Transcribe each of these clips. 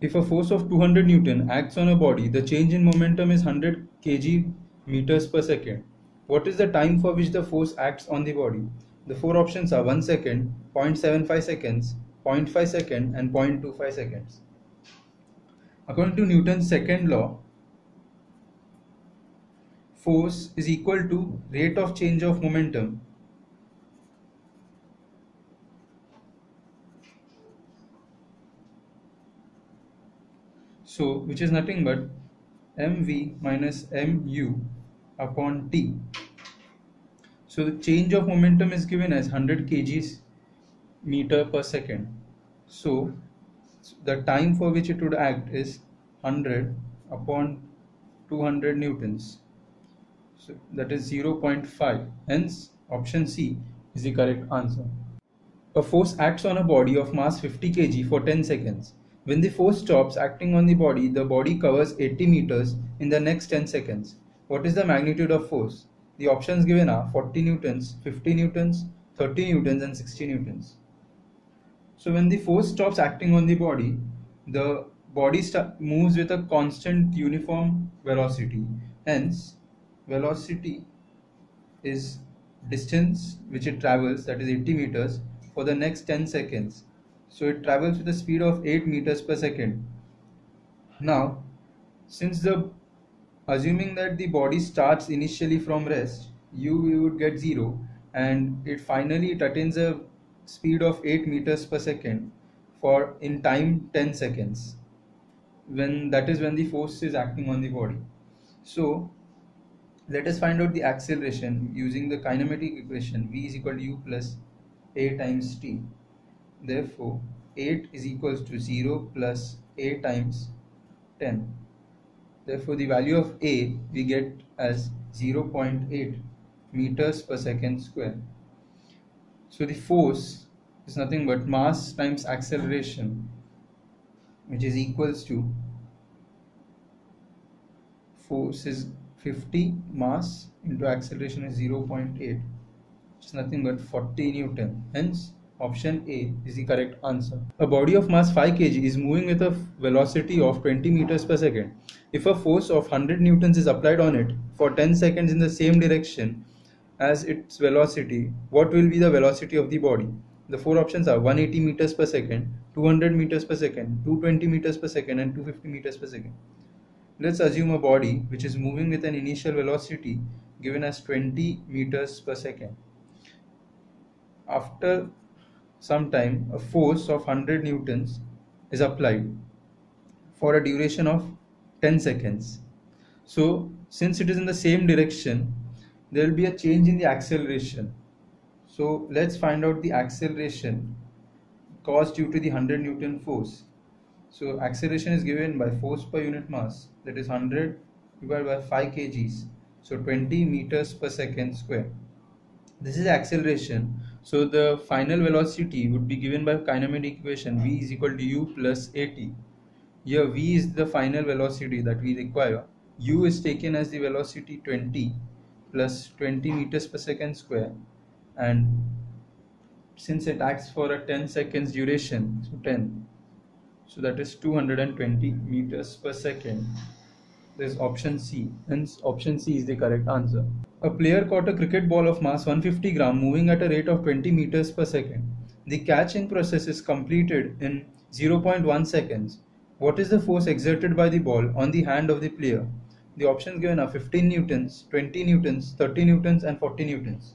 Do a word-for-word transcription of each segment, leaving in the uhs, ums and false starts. If a force of two hundred newton acts on a body, the change in momentum is one hundred kilometers per second. What is the time for which the force acts on the body? The four options are one second, zero point seven five seconds, zero point five seconds and zero point two five seconds. According to Newton's second law, force is equal to rate of change of momentum So, which is nothing but mv minus mu upon t. So, the change of momentum is given as one hundred kilometers per second. So, the time for which it would act is one hundred upon two hundred newtons. So, that is zero point five. Hence, option C is the correct answer. A force acts on a body of mass fifty kilograms for ten seconds. When the force stops acting on the body, the body covers eighty meters in the next ten seconds. What is the magnitude of force? The options given are forty newtons, fifty newtons, thirty newtons and sixty newtons. So when the force stops acting on the body, the body moves with a constant uniform velocity. Hence, velocity is distance which it travels, that is eighty meters, for the next ten seconds. So it travels with a speed of eight meters per second. Now, since the assuming that the body starts initially from rest, u would get zero, and it finally it attains a speed of eight meters per second for in time ten seconds. When that is when the force is acting on the body. So let us find out the acceleration using the kinematic equation. V is equal to u plus a times t. Therefore, eight is equals to zero plus a times ten. Therefore, the value of a we get as zero point eight meters per second square. So, the force is nothing but mass times acceleration, which is equals to force is fifty, mass into acceleration is zero point eight, which is nothing but forty newton. Hence, option A is the correct answer. A body of mass five kilograms is moving with a velocity of twenty meters per second. If a force of one hundred newtons is applied on it for ten seconds in the same direction as its velocity, what will be the velocity of the body? The four options are one hundred eighty meters per second, two hundred meters per second, two hundred twenty meters per second and two hundred fifty meters per second. Let's assume a body which is moving with an initial velocity given as twenty meters per second. After sometime a force of one hundred newtons is applied for a duration of ten seconds. So since it is in the same direction, there will be a change in the acceleration. So let's find out the acceleration caused due to the one hundred newton force. So acceleration is given by force per unit mass, that is one hundred divided by five kilograms, so twenty meters per second square. This is acceleration. So the final velocity would be given by kinematic equation v is equal to u plus at. Here v is the final velocity that we require. U is taken as the velocity twenty plus twenty meters per second square, and since it acts for a ten seconds duration, so ten, so that is two hundred twenty meters per second. This is option C. Hence option C is the correct answer. A player caught a cricket ball of mass one hundred fifty grams moving at a rate of twenty meters per second. The catching process is completed in zero point one seconds. What is the force exerted by the ball on the hand of the player? The options given are fifteen newtons, twenty newtons, thirty newtons and forty newtons.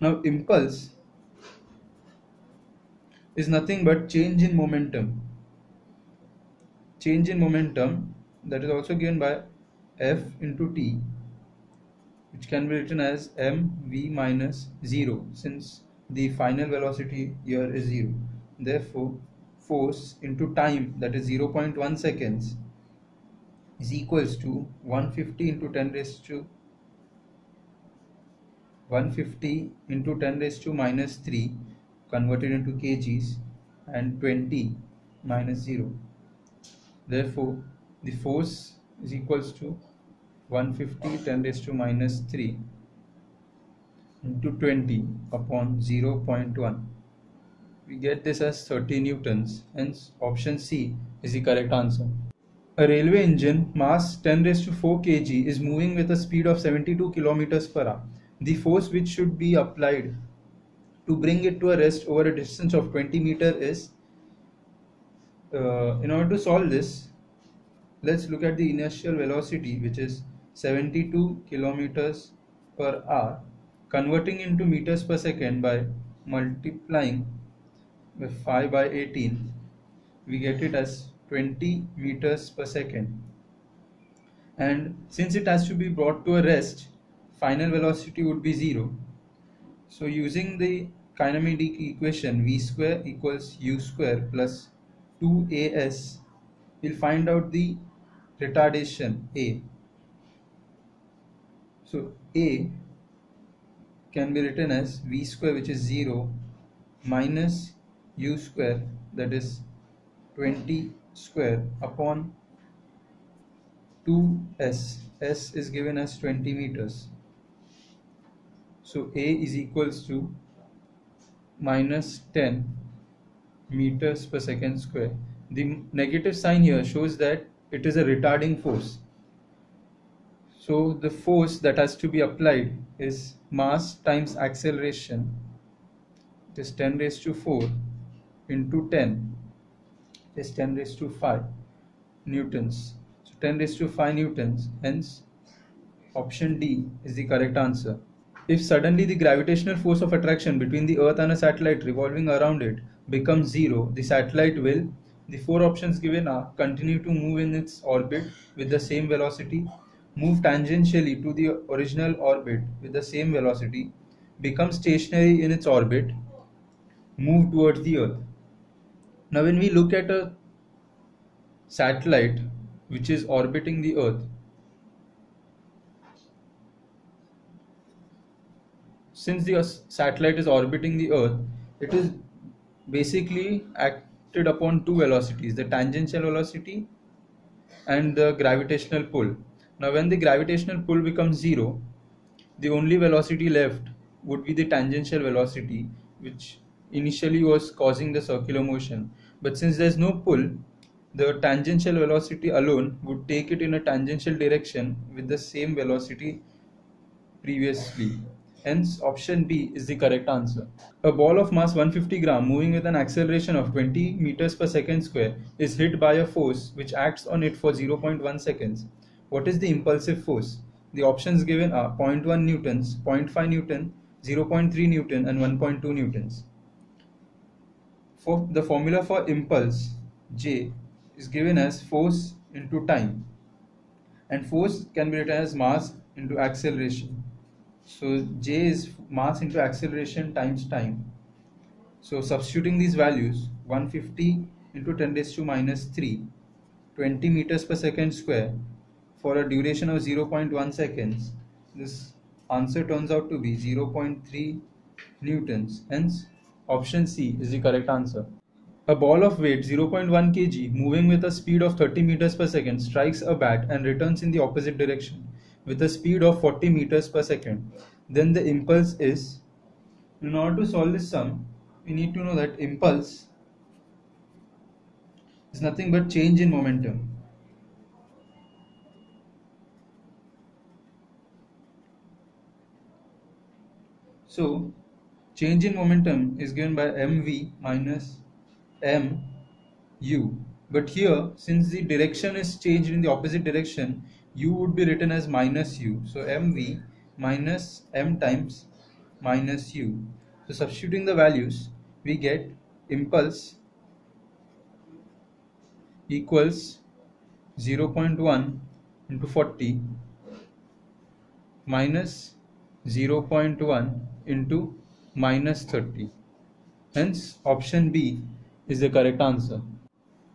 Now impulse is nothing but change in momentum. Change in momentum that is also given by F into T, which can be written as mv minus zero, since the final velocity here is zero. Therefore, force into time, that is zero point one seconds, is equals to one hundred fifty into ten raised to into ten raised to minus three converted into kgs and twenty minus zero. Therefore, the force is equals to one hundred fifty ten raised to minus three into twenty upon zero point one, We get this as thirty newtons, hence option C is the correct answer. A railway engine mass ten raised to four kilograms is moving with a speed of seventy-two kilometers per hour. The force which should be applied to bring it to a rest over a distance of twenty meter is, uh, in order to solve this, let's look at the inertial velocity, which is seventy-two kilometers per hour, converting into meters per second by multiplying with five by eighteen, we get it as twenty meters per second. And since it has to be brought to a rest, final velocity would be zero. So using the kinematic equation, v square equals u square plus two a s, we'll find out the retardation a. So a can be written as v square, which is zero, minus u square, that is twenty square, upon two s. S is given as twenty meters. So a is equals to minus ten meters per second square. The negative sign here shows that it is a retarding force. So the force that has to be applied is mass times acceleration. It is ten raised to four into ten. It is ten raised to five newtons. So ten raised to five newtons. Hence, option D is the correct answer. If suddenly the gravitational force of attraction between the Earth and a satellite revolving around it becomes zero, the satellite will. The four options given are: continue to move in its orbit with the same velocity, move tangentially to the original orbit with the same velocity, become stationary in its orbit, move towards the Earth. Now when we look at a satellite which is orbiting the Earth, since the satellite is orbiting the Earth, it is basically acted upon two velocities, the tangential velocity and the gravitational pull. Now when the gravitational pull becomes zero, the only velocity left would be the tangential velocity, which initially was causing the circular motion. But since there is no pull, the tangential velocity alone would take it in a tangential direction with the same velocity previously. Hence, option B is the correct answer. A ball of mass one hundred fifty grams moving with an acceleration of twenty meters per second square is hit by a force which acts on it for zero point one seconds. What is the impulsive force? The options given are zero point one newtons, zero point five newtons, zero point three newtons and one point two newtons. For the formula for impulse, J, is given as force into time, and force can be written as mass into acceleration. So J is mass into acceleration times time. So substituting these values, one hundred fifty into ten raised to minus three, twenty meters per second square, for a duration of zero point one seconds, this answer turns out to be zero point three newtons. Hence, option C is the correct answer. A ball of weight zero point one kilograms moving with a speed of thirty meters per second strikes a bat and returns in the opposite direction with a speed of forty meters per second. Then the impulse is, in order to solve this sum, we need to know that impulse is nothing but change in momentum. So change in momentum is given by mv minus mu. But here, since the direction is changed in the opposite direction, u would be written as minus u. So mv minus m times minus u. So substituting the values, we get impulse equals zero point one into forty minus zero point one into minus thirty. Hence, option B is the correct answer.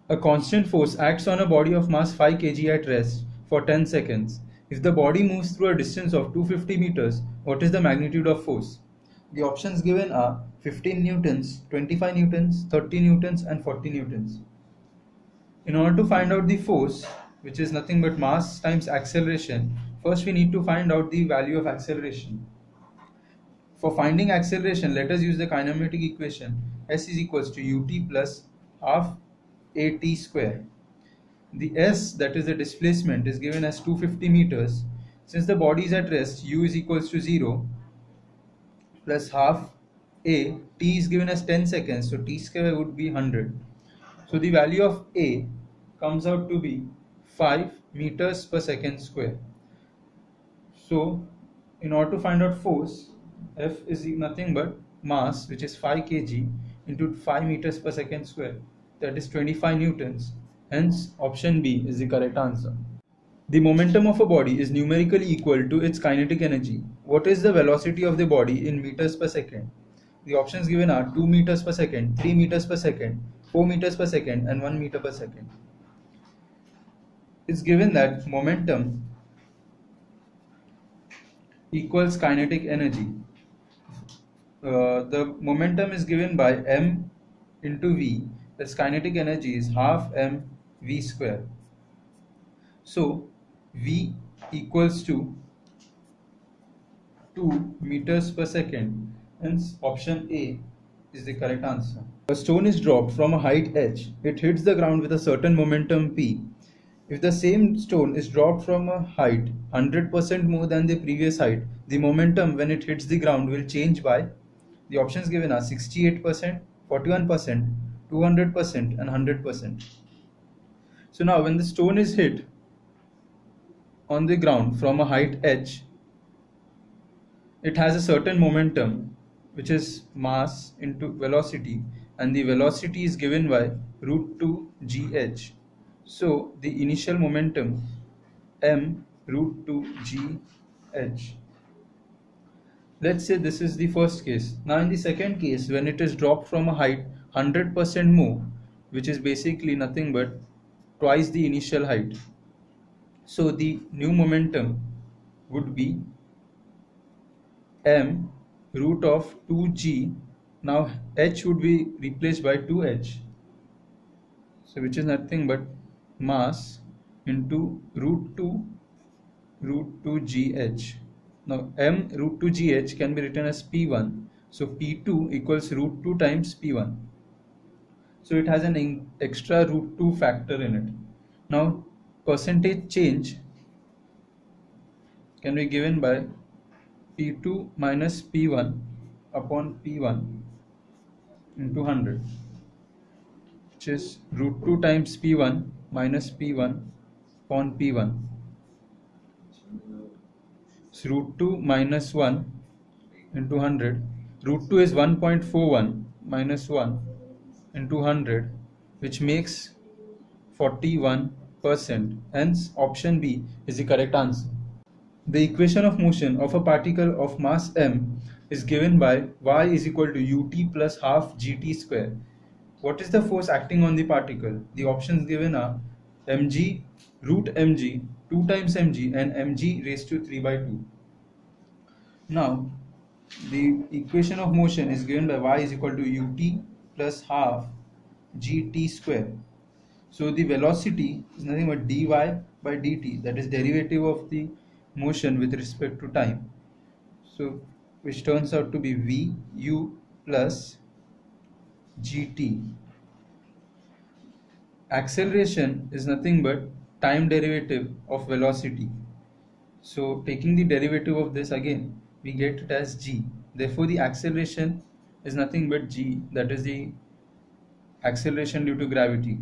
A constant force acts on a body of mass five kilograms at rest for ten seconds. If the body moves through a distance of two hundred fifty meters, what is the magnitude of force? The options given are fifteen newtons, twenty-five newtons, thirty newtons and forty newtons. In order to find out the force, which is nothing but mass times acceleration, first we need to find out the value of acceleration. For finding acceleration, let us use the kinematic equation s is equals to ut plus half at square. The s, that is the displacement, is given as two hundred fifty meters. Since the body is at rest, u is equals to zero plus half a. T is given as ten seconds, so t square would be one hundred. So the value of a comes out to be five meters per second square. So in order to find out force, F is nothing but mass, which is five kilograms into five meters per second square, that is twenty-five newtons. Hence option B is the correct answer. The momentum of a body is numerically equal to its kinetic energy. What is the velocity of the body in meters per second? The options given are two meters per second, three meters per second, four meters per second and one meter per second. It's given that momentum equals kinetic energy. Uh, the momentum is given by m into v. This kinetic energy is half m v square. So v equals to two meters per second. Hence option A is the correct answer. A stone is dropped from a height h. It hits the ground with a certain momentum p. If the same stone is dropped from a height one hundred percent more than the previous height, the momentum when it hits the ground will change by, the options given are sixty-eight percent, forty-one percent, two hundred percent and one hundred percent. So now when the stone is hit on the ground from a height h, it has a certain momentum, which is mass into velocity, and the velocity is given by root two g h. So the initial momentum m root two g h. Let's say this is the first case. Now in the second case, when it is dropped from a height one hundred percent more, which is basically nothing but twice the initial height, so the new momentum would be m root of two g. Now h would be replaced by two h, so which is nothing but mass into root two root two g h. Now m root two g h can be written as p one, so p two equals root two times p one, so it has an extra root two factor in it. Now percentage change can be given by p two minus p one upon p one into one hundred, which is root two times p one minus p one upon p one. It's root two minus one into one hundred. Root two is one point four one minus one into one hundred, which makes forty-one percent. Hence option B is the correct answer. The equation of motion of a particle of mass m is given by y is equal to ut plus half gt square. What is the force acting on the particle? The options given are mg, root mg, two times mg and mg raised to three by two. Now the equation of motion is given by y is equal to ut plus half gt square. So the velocity is nothing but dy by dt, that is derivative of the motion with respect to time, so which turns out to be vu plus gt. Acceleration is nothing but time derivative of velocity, so taking the derivative of this again, we get it as g. Therefore the acceleration is nothing but g, that is the acceleration due to gravity.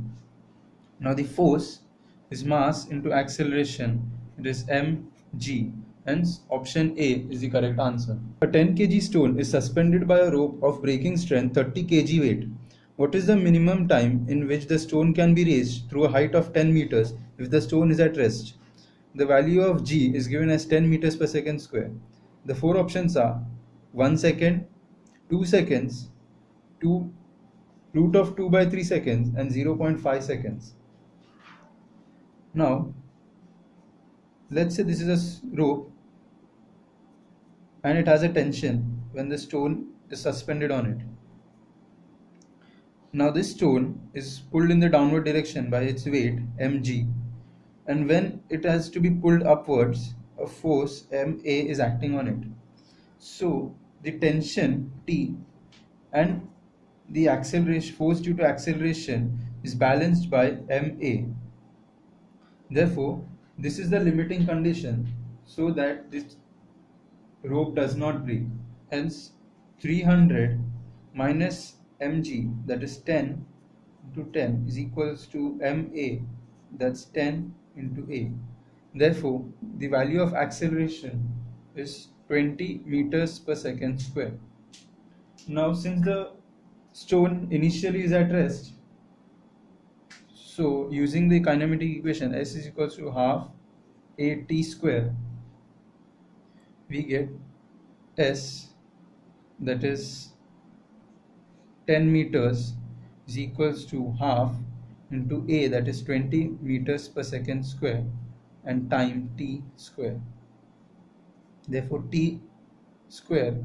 Now the force is mass into acceleration, it is mg. Hence option A is the correct answer. A ten kilograms stone is suspended by a rope of breaking strength thirty kilograms weight. What is the minimum time in which the stone can be raised through a height of ten meters if the stone is at rest? The value of G is given as ten meters per second square. The four options are one second, two seconds, two, root of two by three seconds and zero point five seconds. Now let's say this is a rope and it has a tension when the stone is suspended on it. Now this stone is pulled in the downward direction by its weight mg, and when it has to be pulled upwards, a force ma is acting on it. So the tension T and the acceleration, force due to acceleration, is balanced by M A. Therefore, this is the limiting condition so that this rope does not break. Hence, three hundred minus M G, that is ten into ten, is equals to M A, that's ten into A. Therefore, the value of acceleration is twenty meters per second square. Now, since the stone initially is at rest, so using the kinematic equation S is equals to half A T square, we get S, that is ten meters, is equals to half into A, that is twenty meters per second square, and time T square. Therefore, T square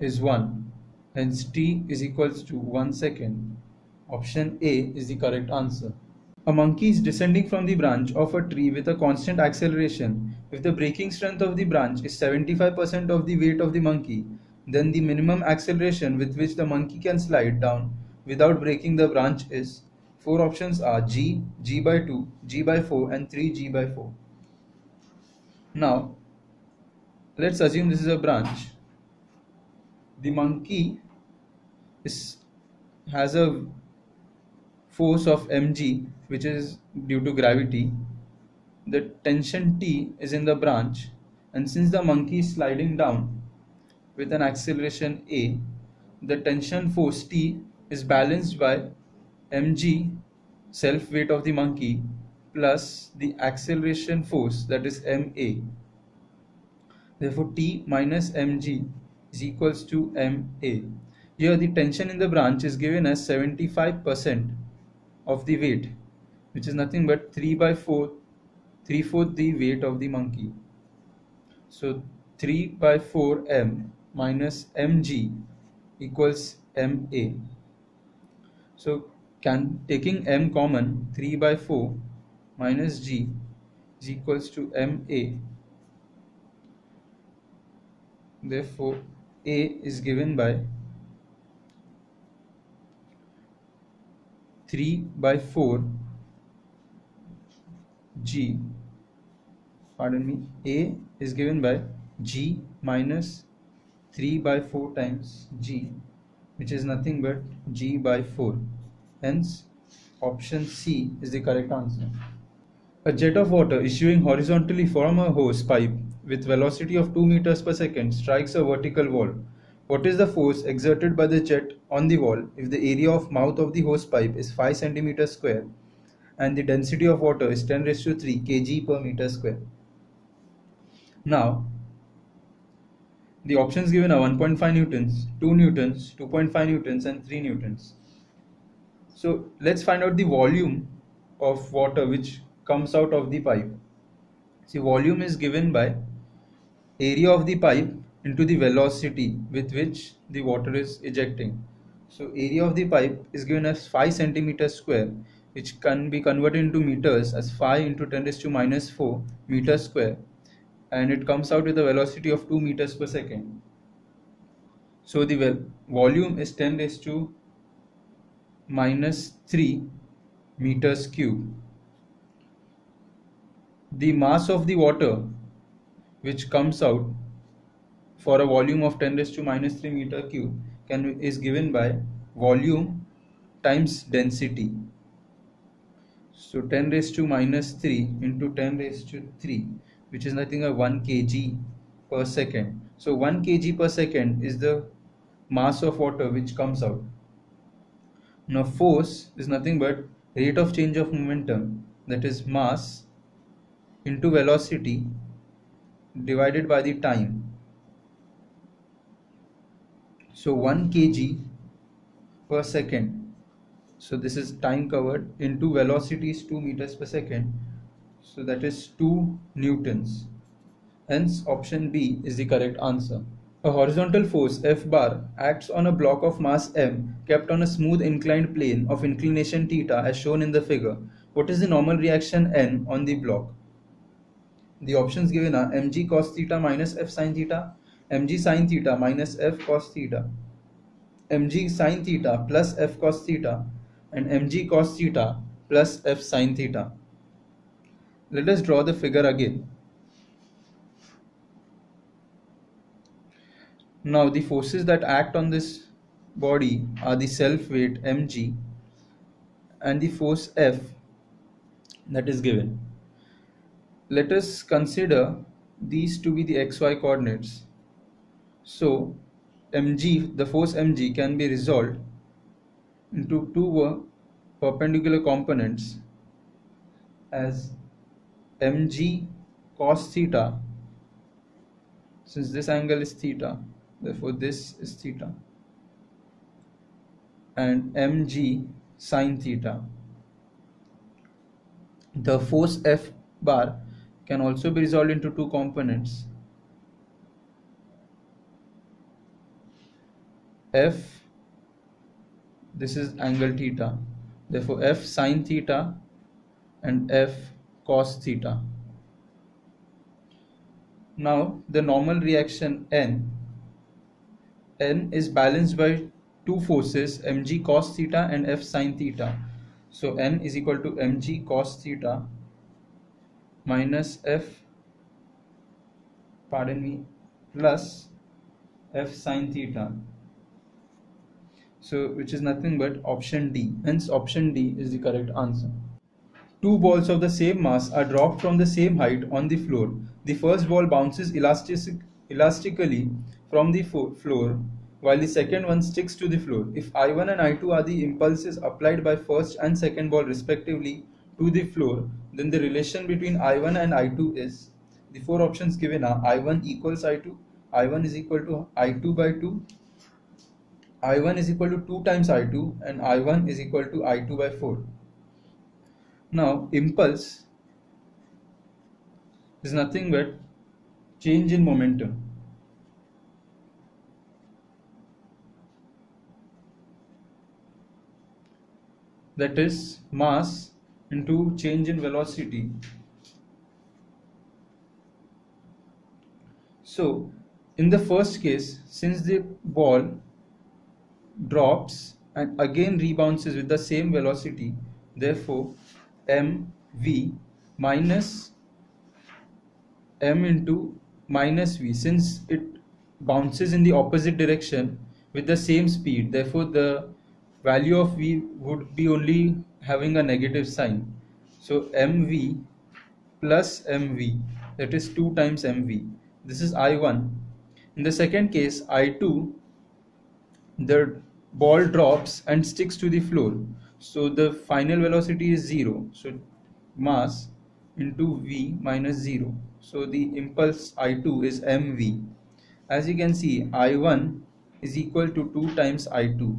is one. Hence, T is equals to one second. Option A is the correct answer. A monkey is descending from the branch of a tree with a constant acceleration. If the braking strength of the branch is seventy-five percent of the weight of the monkey, then the minimum acceleration with which the monkey can slide down without breaking the branch is. Four options are G, G by two, G by four, and three G by four. Now, let's assume this is a branch. The monkey is, has a force of mg, which is due to gravity. The tension T is in the branch, and since the monkey is sliding down with an acceleration A, the tension force T is balanced by mg, self weight of the monkey, plus the acceleration force, that is M A. Therefore, T minus mg is equals to M A. Here the tension in the branch is given as seventy-five percent of the weight, which is nothing but three by four, three fourths the weight of the monkey. So three by four M minus mg equals M A. So can taking M common, three by four minus G is equals to M A. Therefore, A is given by three by four G, pardon me, A is given by G minus three by four times G, which is nothing but G by four. Hence, option C is the correct answer. A jet of water issuing horizontally from a hose pipe with velocity of two meters per second strikes a vertical wall. What is the force exerted by the jet on the wall if the area of mouth of the hose pipe is five centimeters square and the density of water is ten raised to three kg per meter square? Now, the options given are one point five newtons, two newtons, two point five newtons, and three newtons. So let's find out the volume of water which comes out of the pipe. See, volume is given by area of the pipe into the velocity with which the water is ejecting. So area of the pipe is given as five centimeters square, which can be converted into meters as five into ten raised to minus four meters square, and it comes out with a velocity of two meters per second. So the volume is ten raised to minus three meters cube. The mass of the water which comes out for a volume of ten raised to minus three meter cube can is given by volume times density. So ten raised to minus three into ten raised to three, which is nothing but one kg per second. So one kg per second is the mass of water which comes out. Now, force is nothing but rate of change of momentum, that is mass into velocity divided by the time. So one kg per second, so this is time covered, into velocity is two meters per second, so that is two newtons. Hence, option B is the correct answer. A horizontal force F bar acts on a block of mass M kept on a smooth inclined plane of inclination theta as shown in the figure. What is the normal reaction N on the block? The options given are mg cos theta minus F sin theta, mg sin theta minus f cos theta, mg sin theta plus f cos theta, and mg cos theta plus f sin theta. Let us draw the figure again. Now the forces that act on this body are the self weight mg and the force f that is given. Let us consider these to be the xy coordinates. So mg, the force mg, can be resolved into two perpendicular components as mg cos theta, since this angle is theta, therefore this is theta, and mg sin theta. The force F bar can also be resolved into two components, F, this is angle theta, therefore F sin theta and F cos theta. Now the normal reaction N, N is balanced by two forces mg cos theta and f sin theta. So N is equal to mg cos theta minus f pardon me plus f sin theta, so which is nothing but option D. Hence option D is the correct answer. Two balls of the same mass are dropped from the same height on the floor. The first ball bounces elastic elastically from the floor while the second one sticks to the floor. If I one and I two are the impulses applied by first and second ball respectively to the floor, then the relation between I one and I two is, the four options given are I one equals I two, I one is equal to I two by two, I one is equal to two times I two, and I one is equal to I two by four. Now impulse is nothing but change in momentum. That is mass into change in velocity. So in the first case, since the ball drops and again rebounces with the same velocity, therefore mv minus m into minus v, since it bounces in the opposite direction with the same speed, therefore the value of v would be only having a negative sign. So mv plus mv, that is two times mv. This is I one. In the second case, I two, the ball drops and sticks to the floor, so the final velocity is zero, so mass into v minus zero. So the impulse I two is mv. As you can see, I one is equal to two times I two.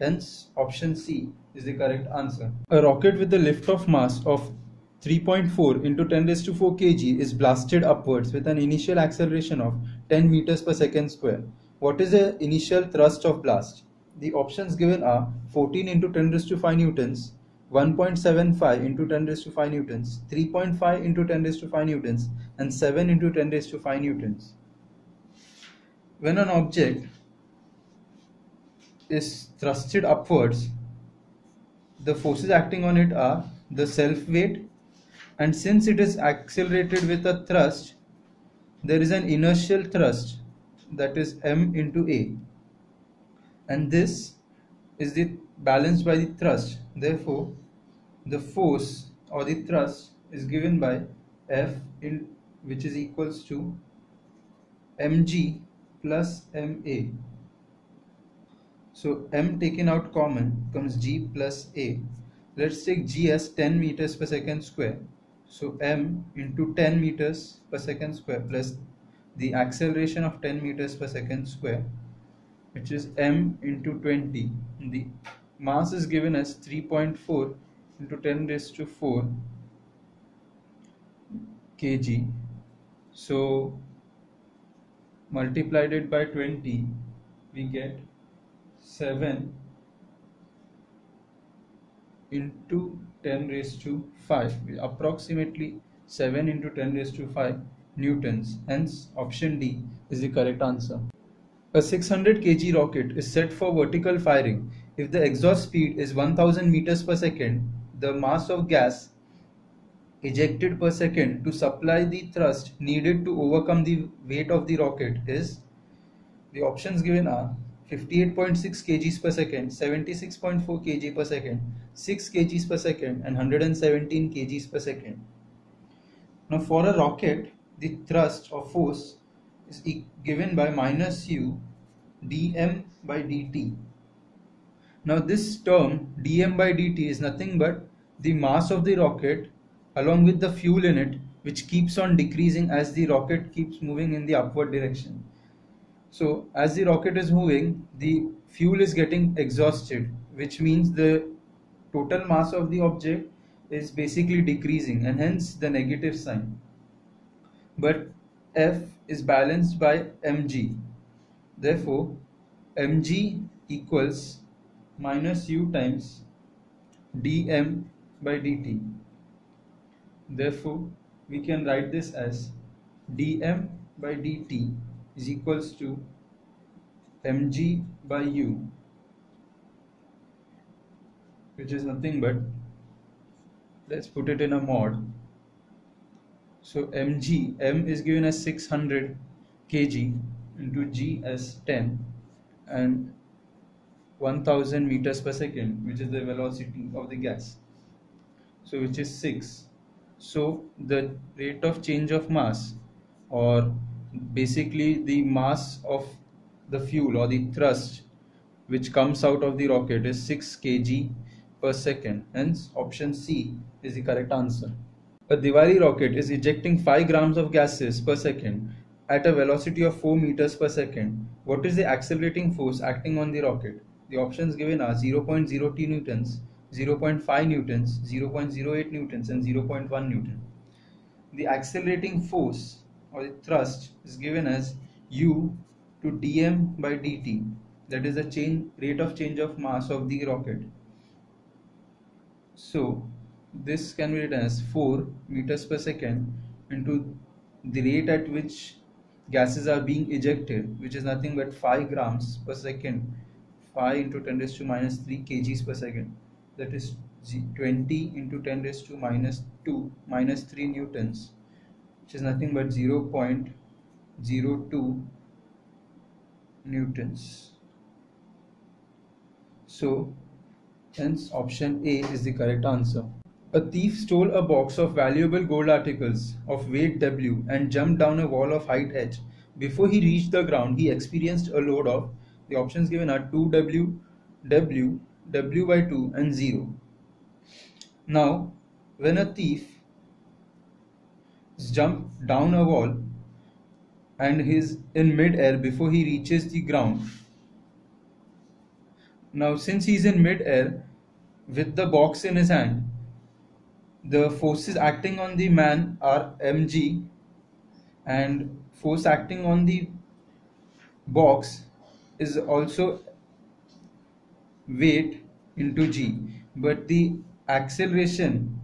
Hence option C is the correct answer. A rocket with a lift-off mass of three point four into ten raised to four kg is blasted upwards with an initial acceleration of ten meters per second square. What is the initial thrust of blast? The options given are fourteen into ten raised to five newtons, one point seven five into ten raised to five newtons, three point five into ten raised to five newtons, and seven into ten raised to five newtons. When an object is thrusted upwards, the forces acting on it are the self weight, and since it is accelerated with a thrust, there is an inertial thrust, that is m into a, and this is the balanced by the thrust. Therefore the force or the thrust is given by f in, which is equals to mg plus ma. So m taken out common comes g plus a. Let's take g as ten meters per second square. So m into ten meters per second square plus the acceleration of ten meters per second square, which is m into twenty. The mass is given as three point four into ten raised to four kg. So multiplied it by twenty, we get seven into ten raised to five, approximately seven into ten raised to five newtons. Hence, option D is the correct answer. A six hundred kilogram rocket is set for vertical firing if the exhaust speed is one thousand meters per second. The mass of gas ejected per second to supply the thrust needed to overcome the weight of the rocket is, the options given are fifty-eight point six kilograms per second, seventy-six point four kilograms per second, six kilograms per second and one hundred seventeen kilograms per second. Now for a rocket, the thrust or force is given by minus u dm by dt. Now this term dm by dt is nothing but the mass of the rocket along with the fuel in it, which keeps on decreasing as the rocket keeps moving in the upward direction. So as the rocket is moving, the fuel is getting exhausted, which means the total mass of the object is basically decreasing, and hence the negative sign. But F is balanced by mg. Therefore, mg equals minus u times dm by dt. Therefore, we can write this as dm by dt is equals to mg by u, which is nothing but, let's put it in a mod. So mg, m is given as six hundred kilogram into g as ten and one thousand meters per second, which is the velocity of the gas, so which is six. So the rate of change of mass, or basically the mass of the fuel or the thrust which comes out of the rocket, is six kilograms per second. Hence option C is the correct answer. A Diwali rocket is ejecting five grams of gases per second at a velocity of four meters per second. What is the accelerating force acting on the rocket? The options given are zero point zero two newtons, zero point five newtons, zero point zero eight newtons and zero point one newton. The accelerating force or the thrust is given as u to dm by dt, that is the change, rate of change of mass of the rocket. So this can be written as four meters per second into the rate at which gases are being ejected, which is nothing but five grams per second, five into ten raised to minus three kilograms per second, that is twenty into ten raised to minus two minus three newtons, which is nothing but zero point zero two newtons. So hence option A is the correct answer. A thief stole a box of valuable gold articles of weight W and jumped down a wall of height H. Before he reached the ground, he experienced a load of, the options given are two W, W, W by two and zero. Now when a thief jumps down a wall and he is in mid-air before he reaches the ground. Now since he is in mid-air with the box in his hand, the forces acting on the man are mg and force acting on the box is also weight into g, but the acceleration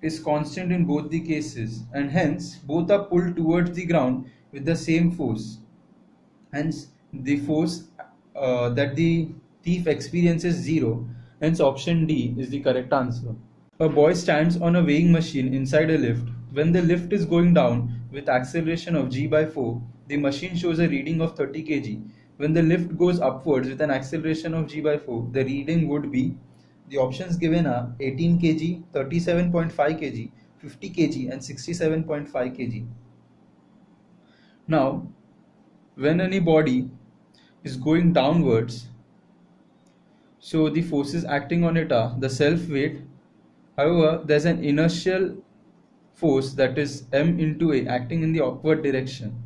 is constant in both the cases and hence both are pulled towards the ground with the same force. Hence the force uh, that the thief experiences zero. Hence option D is the correct answer. A boy stands on a weighing machine inside a lift. When the lift is going down with acceleration of g by four, the machine shows a reading of thirty kilograms. When the lift goes upwards with an acceleration of g by four, the reading would be, the options given are eighteen kilograms, thirty-seven point five kilograms, fifty kilograms and sixty-seven point five kilograms. Now, when any body is going downwards, so the forces acting on it are the self-weight. However, there is an inertial force, that is m into a, acting in the upward direction.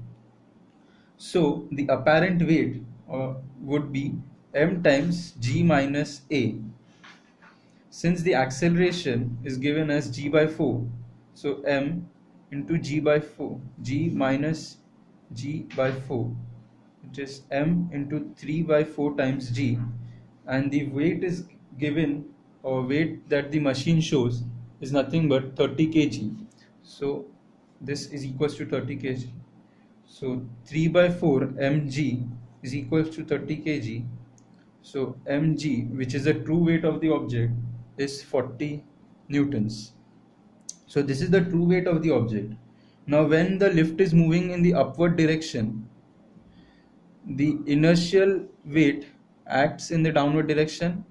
So the apparent weight uh, would be m times g minus a. Since the acceleration is given as g by four, so m into g by four, g minus g by four, which is m into three by four times g, and the weight is given, or weight that the machine shows, is nothing but thirty kilograms. So this is equals to thirty kilograms. So three by four M G is equals to thirty kilograms. So M G, which is the true weight of the object, is forty newtons. So this is the true weight of the object. Now when the lift is moving in the upward direction, the inertial weight acts in the downward direction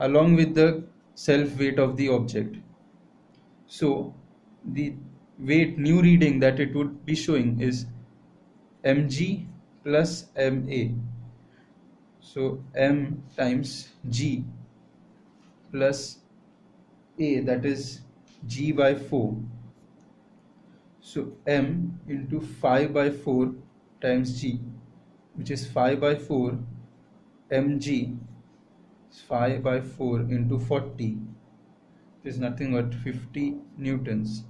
along with the self weight of the object. So the weight new reading that it would be showing is mg plus ma. So m times g plus a, that is g by four. So m into five by four times g, which is five by four mg, five by four into forty, it is nothing but fifty newtons.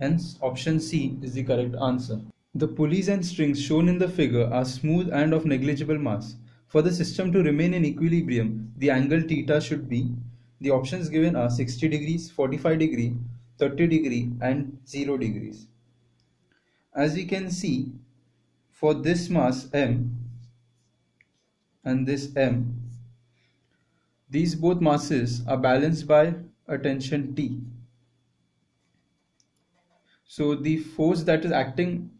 Hence option C is the correct answer. The pulleys and strings shown in the figure are smooth and of negligible mass. For the system to remain in equilibrium, the angle theta should be, the options given are sixty degrees, forty-five degrees, thirty degrees and zero degrees. As we can see, for this mass m and this m, these both masses are balanced by a tension T. So the force that is acting,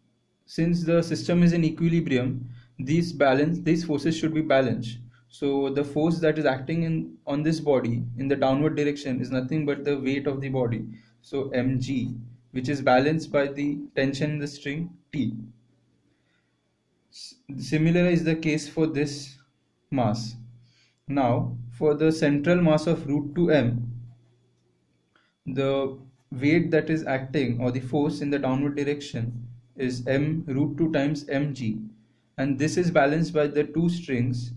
since the system is in equilibrium, these balance, these forces should be balanced. So the force that is acting in on this body in the downward direction is nothing but the weight of the body. So mg, which is balanced by the tension in the string T. Similar is the case for this mass. Now for the central mass of root two m, the weight that is acting or the force in the downward direction is m root two times mg, and this is balanced by the two strings,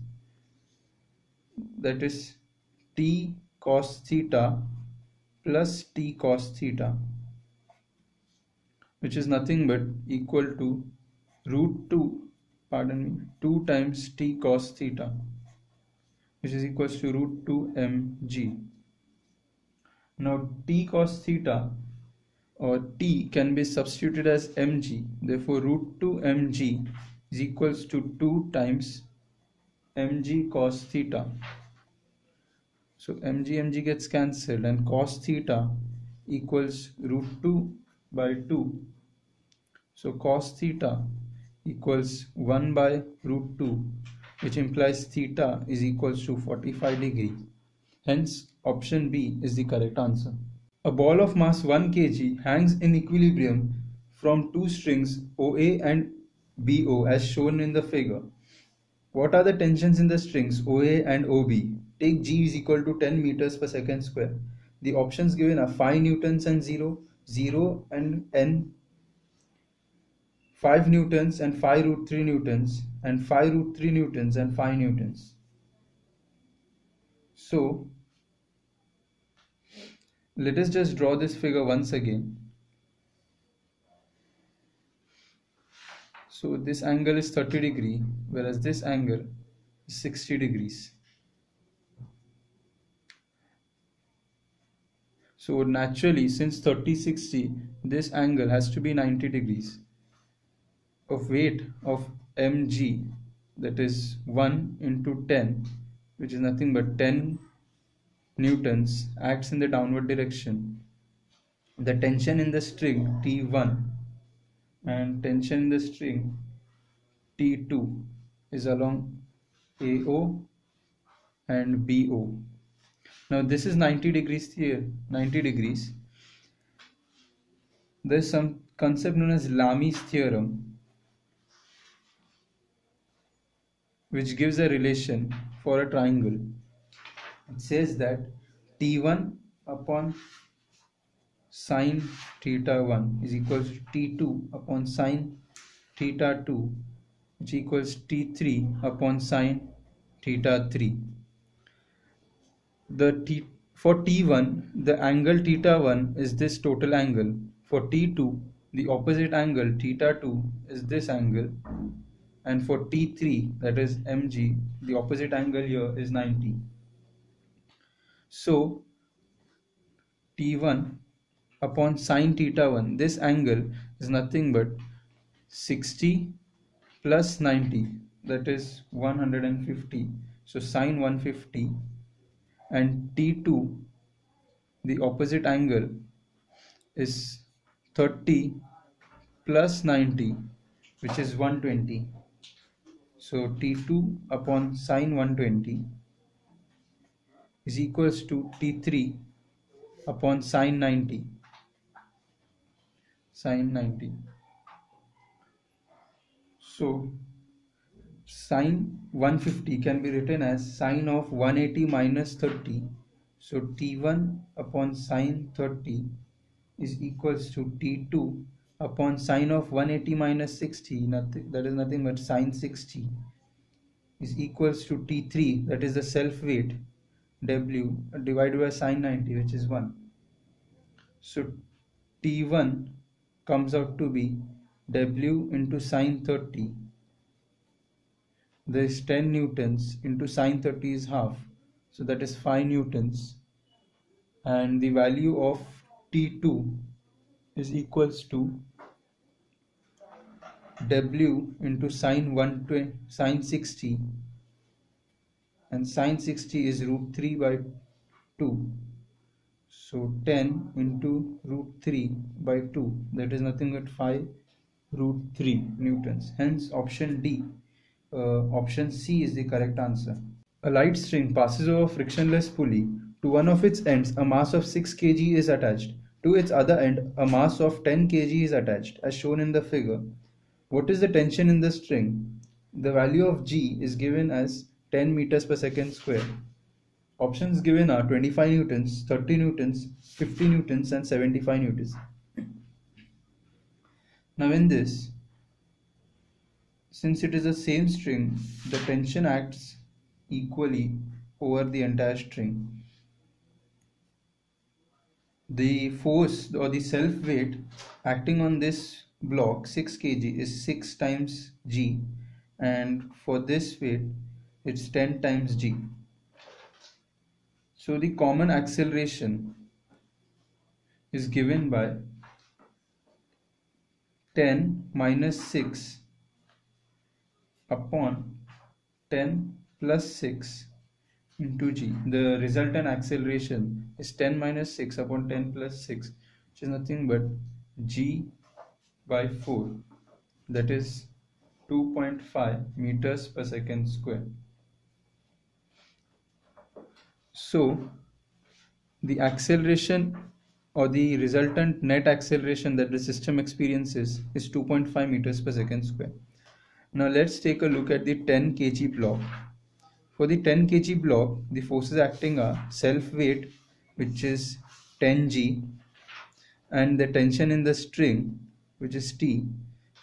that is t cos theta plus t cos theta, which is nothing but equal to root two, pardon me, two times t cos theta, which is equals to root two m g. Now t cos theta or t can be substituted as mg, therefore root two m g is equals to two times mg cos theta. So mg mg gets cancelled and cos theta equals root two by two. So cos theta equals one by root two, which implies theta is equals to forty-five degrees. Hence option B is the correct answer. A ball of mass one kilogram hangs in equilibrium from two strings O A and B O as shown in the figure. What are the tensions in the strings O A and O B? Take G is equal to ten meters per second square. The options given are five newtons and zero, zero and N, five newtons and five root three newtons, and five root three newtons and five newtons. So let us just draw this figure once again. So this angle is thirty degrees, whereas this angle is sixty degrees. So naturally, since thirty sixty, this angle has to be ninety degrees. Of weight of mg, that is one into ten, which is nothing but ten newtons, acts in the downward direction. The tension in the string T one and tension in the string T two is along A O and B O. Now this is ninety degrees here, ninety degrees. There is some concept known as Lamy's theorem, which gives a relation for a triangle. It says that T one upon sine theta one is equals to T two upon sine theta two, which equals T three upon sine theta three. The t for T one, the angle theta one is this total angle. For T two, the opposite angle theta two is this angle, and for T three, that is mg, the opposite angle here is ninety. So T one upon sine theta one. This angle is nothing but sixty plus ninety, that is one hundred fifty. So sine one hundred fifty, and T two, the opposite angle, is thirty plus ninety, which is one hundred twenty. So T two upon sine one hundred twenty is equals to T three upon sine ninety. Sine ninety. So sine one hundred fifty can be written as sine of one hundred eighty minus thirty. So T one upon sine thirty is equals to T two upon sine of one hundred eighty minus sixty, nothing, that is nothing but sine sixty, is equals to T three, that is the self weight W divided by sine ninety, which is one. So T one comes out to be W into sine thirty. There is ten newtons into sine thirty is half, so that is five newtons, and the value of T two is equals to W into sine one hundred twenty, sine sixty, and sine sixty is root three by two, so ten into root three by two, that is nothing but five root three newtons. Hence option D, uh, option C is the correct answer. A light string passes over a frictionless pulley. To one of its ends a mass of six kilograms is attached. To its other end a mass of ten kilograms is attached, as shown in the figure. What is the tension in the string? The value of G is given as ten meters per second square. Options given are twenty-five newtons, thirty newtons, fifty newtons and seventy-five newtons. Now in this, since it is the same string, the tension acts equally over the entire string. The force or the self weight acting on this block six kilograms is six times G, and for this weight it's ten times G. So the common acceleration is given by ten minus six upon ten plus six into G. The resultant acceleration is ten minus six upon ten plus six, which is nothing but G by four, that is two point five meters per second square. So the acceleration or the resultant net acceleration that the system experiences is two point five meters per second square. Now let's take a look at the ten kilogram block. For the ten kilogram block, the forces acting are self weight, which is ten G, and the tension in the string, which is T,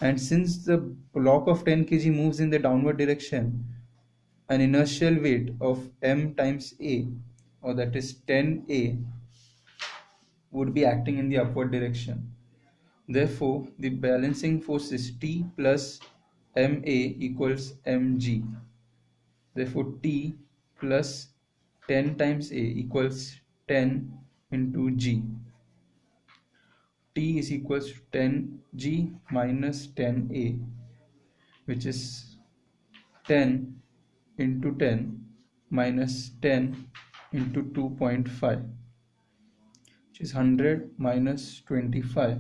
and since the block of ten kilograms moves in the downward direction, an inertial weight of M times A, or that is ten A, would be acting in the upward direction. Therefore, the balancing force is T plus M A equals M G. Therefore, T plus ten times A equals ten into G. T is equals to ten G minus ten A, which is ten into ten minus ten into two point five, which is one hundred minus twenty-five.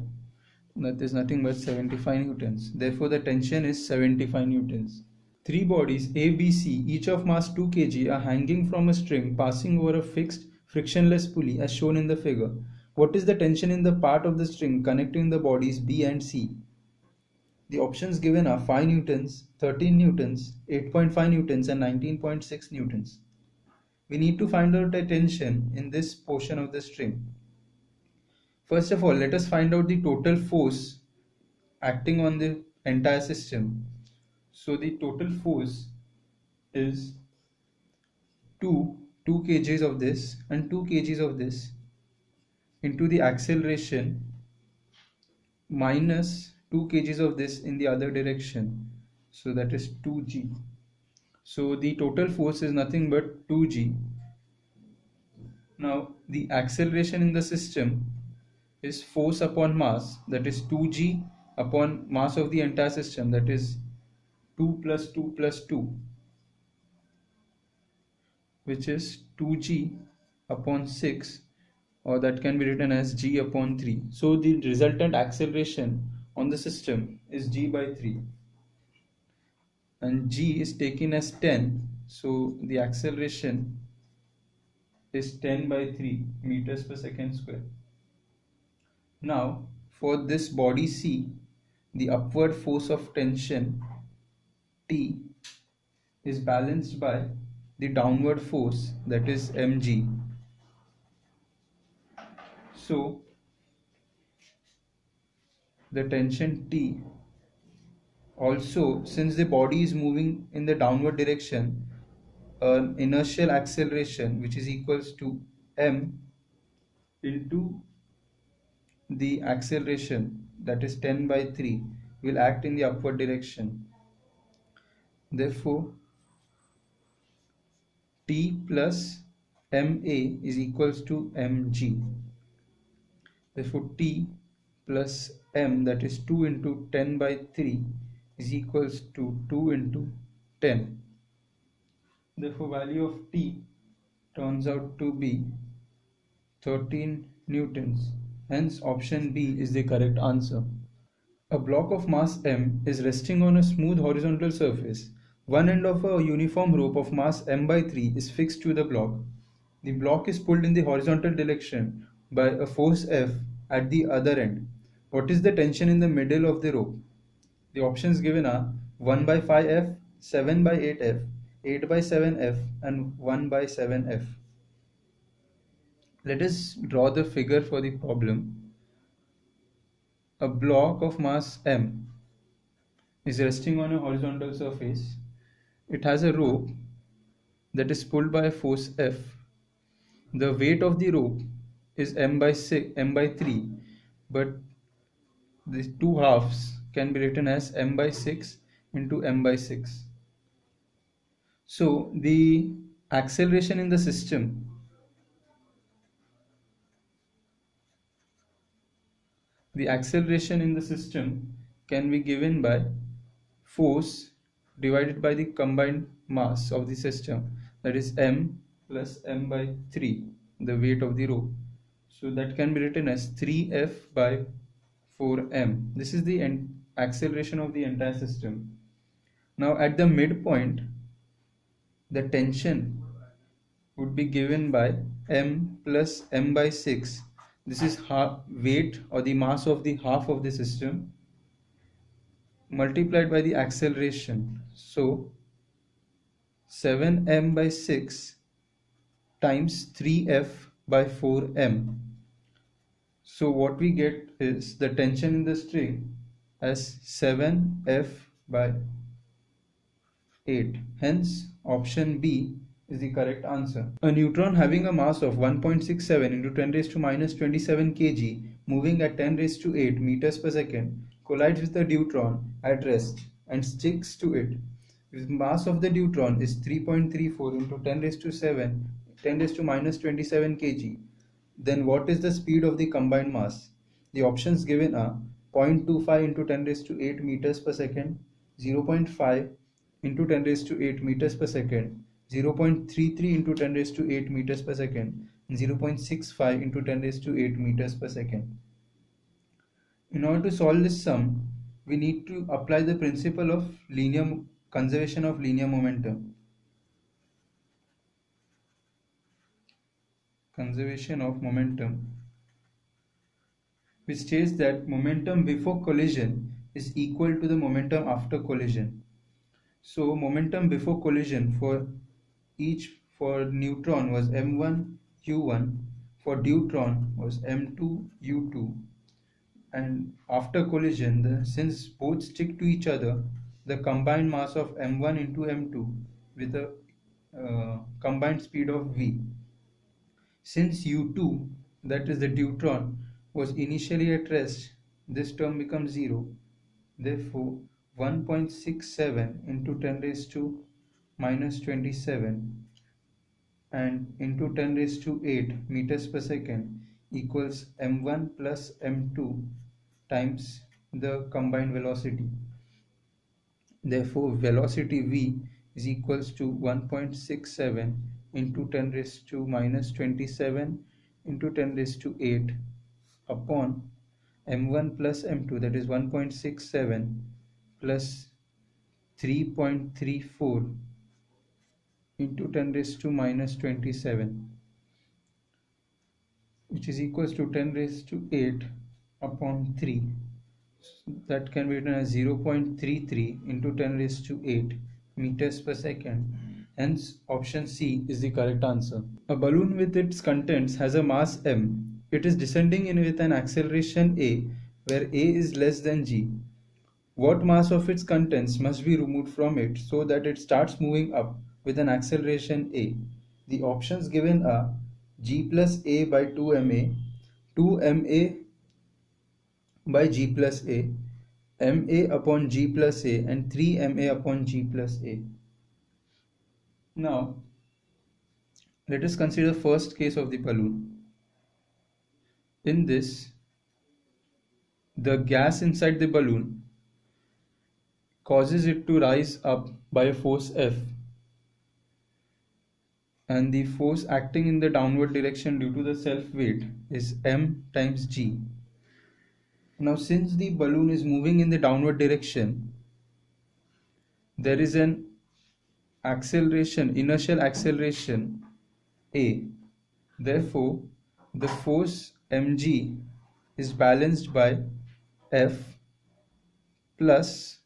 That is nothing but seventy-five newtons. Therefore, the tension is seventy-five newtons. Three bodies A, B, C, each of mass two kilograms, are hanging from a string passing over a fixed frictionless pulley, as shown in the figure. What is the tension in the part of the string connecting the bodies B and C? The options given are five newtons, thirteen newtons, eight point five newtons and nineteen point six newtons. We need to find out the tension in this portion of the string. First of all, let us find out the total force acting on the entire system. So the total force is two kilograms of this and two kilograms of this into the acceleration minus two kilograms of this in the other direction. So that is two G. So the total force is nothing but two G. Now the acceleration in the system is force upon mass, that is two g upon mass of the entire system, that is two plus two plus two, which is two g upon six, or that can be written as g upon three. So the resultant acceleration on the system is g by three, and g is taken as ten, so the acceleration is ten by three meters per second square. Now for this body C, the upward force of tension T is balanced by the downward force, that is mg. So the tension T also, since the body is moving in the downward direction, an inertial acceleration which is equals to m into the acceleration, that is ten by three, will act in the upward direction. Therefore T plus ma is equals to mg. Therefore T plus m, that is two into ten by three, is equals to two into ten. Therefore value of T turns out to be thirteen newtons. Hence option B is the correct answer. A block of mass m is resting on a smooth horizontal surface. One end of a uniform rope of mass m by three is fixed to the block. The block is pulled in the horizontal direction by a force F at the other end. What is the tension in the middle of the rope? The options given are one by five F, seven by eight F, eight by seven F and one by seven F. Let us draw the figure for the problem. A block of mass m is resting on a horizontal surface. It has a rope that is pulled by a force F. The weight of the rope is m by six, m by three, but these two halves can be written as m by six into m by six. So the acceleration in the system the acceleration in the system can be given by force divided by the combined mass of the system, that is m plus m by three, the weight of the rope. So that can be written as three F by four m. This is the acceleration of the entire system. Now at the midpoint, the tension would be given by m plus m by six. This is half weight or the mass of the half of the system multiplied by the acceleration. So seven m by six times three F by four m. So what we get is the tension in the string as seven F by eight. Hence option B is the correct answer. A neutron having a mass of one point six seven into ten raised to minus twenty-seven kilograms moving at ten raised to eight meters per second collides with a deuteron at rest and sticks to it. If the mass of the deuteron is three point three four into ten raised to seven, ten raised to minus twenty-seven kilograms, then what is the speed of the combined mass? The options given are zero point two five into ten raised to eight meters per second, zero point five into ten raised to eight meters per second, zero point three three into ten raised to eight meters per second, and zero point six five into ten raised to eight meters per second. In order to solve this sum, we need to apply the principle of linear conservation of linear momentum. Conservation of momentum, which states that momentum before collision is equal to the momentum after collision. So momentum before collision for each for neutron was m one u one, for deuteron was m two u two, and after collision, the, since both stick to each other, the combined mass of m one into m two with a uh, combined speed of v. Since u two, that is the deuteron, was initially at rest, this term becomes zero. Therefore one point six seven into ten raised to minus twenty-seven and into ten raised to eight meters per second equals m one plus m two times the combined velocity. Therefore, velocity v is equals to one point six seven into ten raised to minus twenty-seven into ten raised to eight upon m one plus m two, that is one point six seven plus three point three four into ten raised to minus twenty-seven, which is equals to ten raised to eight upon three. So that can be written as zero point three three into ten raised to eight meters per second. Hence option C is the correct answer. A balloon with its contents has a mass m. It is descending in with an acceleration a, where a is less than g. What mass of its contents must be removed from it so that it starts moving up with an acceleration a? The options given are g plus a by two m a, two m a by g plus a, m a upon g plus a, and three m a upon g plus a. Now, let us consider the first case of the balloon. In this, the gas inside the balloon causes it to rise up by a force F, and the force acting in the downward direction due to the self-weight is m times g. Now, since the balloon is moving in the downward direction, there is an acceleration, inertial acceleration a. Therefore, the force mg is balanced by F plus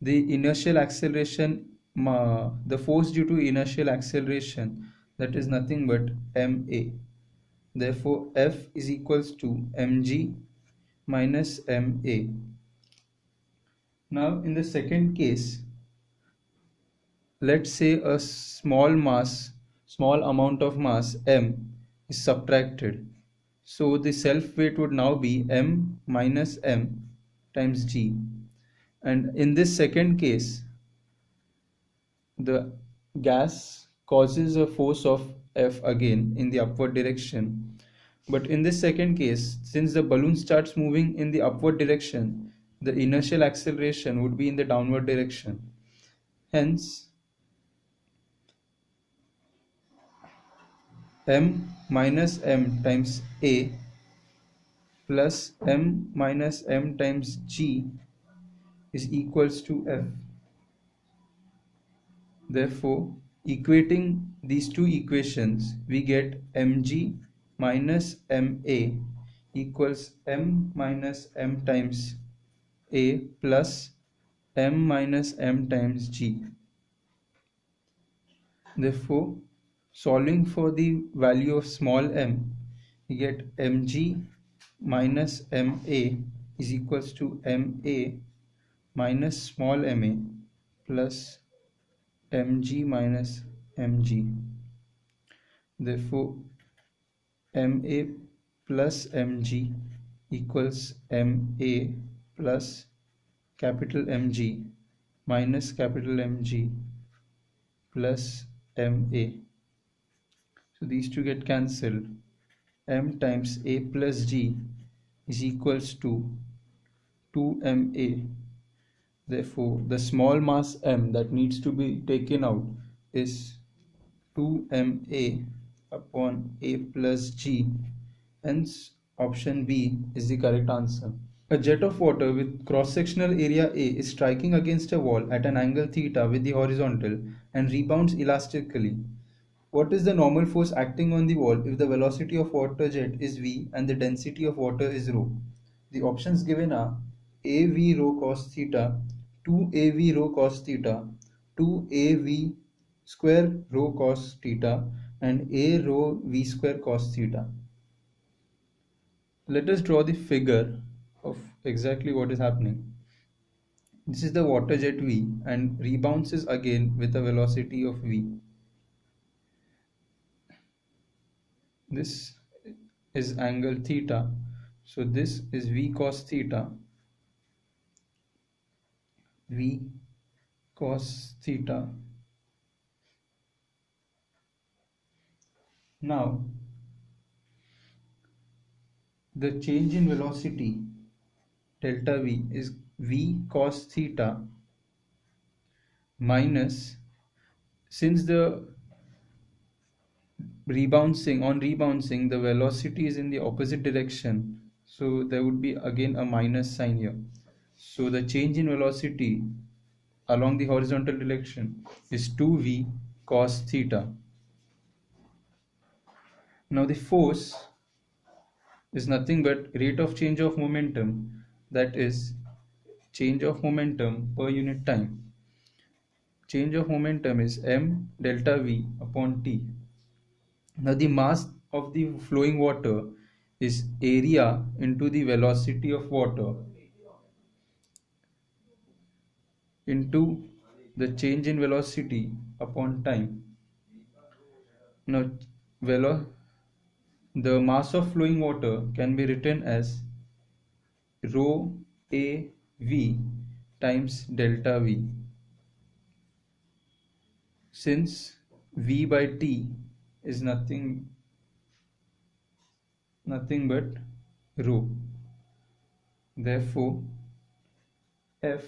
the inertial acceleration, uh, the force due to inertial acceleration, that is nothing but m a. Therefore, F is equals to mg minus m a. Now, in the second case, let's say a small mass, small amount of mass m is subtracted. So, the self weight would now be m minus m times g. And in this second case, the gas causes a force of F again in the upward direction. But in this second case, since the balloon starts moving in the upward direction, the inertial acceleration would be in the downward direction. Hence, m minus m times a plus m minus m times g is equals to F. Therefore, equating these two equations, we get mg minus ma equals m minus m times a plus m minus m times g. Therefore, solving for the value of small m, we get mg minus ma is equals to ma minus small ma plus mg minus mg. Therefore, ma plus mg equals ma plus capital mg minus capital mg plus ma. So these two get cancelled. M times a plus g is equals to two m a. Therefore, the small mass m that needs to be taken out is two m a upon a plus g. Hence, option B is the correct answer. A jet of water with cross-sectional area A is striking against a wall at an angle theta with the horizontal and rebounds elastically. What is the normal force acting on the wall if the velocity of water jet is v and the density of water is rho? The options given are a v rho cos theta, two a v rho cos theta, two a v square rho cos theta, and a rho v square cos theta. Let us draw the figure of exactly what is happening. This is the water jet v and rebounces again with a velocity of v. This is angle theta, so this is v cos theta, v cos theta. Now, The change in velocity delta V is V cos theta minus, since the rebouncing on rebouncing the velocity is in the opposite direction, so there would be again a minus sign here. So the change in velocity along the horizontal direction is two V cos theta. Now the force is nothing but rate of change of momentum, that is change of momentum per unit time. Change of momentum is m delta v upon t. Now the mass of the flowing water is area into the velocity of water into the change in velocity upon time. Now velo the mass of flowing water can be written as rho A V times delta V, since V by T is nothing nothing but rho. Therefore F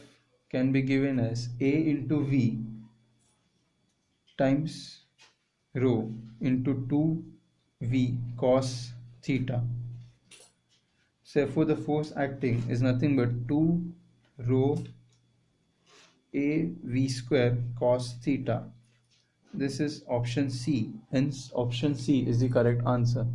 can be given as A into V times rho into two V cos theta. So therefore the force acting is nothing but two rho A V square cos theta. This is option C, hence option C is the correct answer.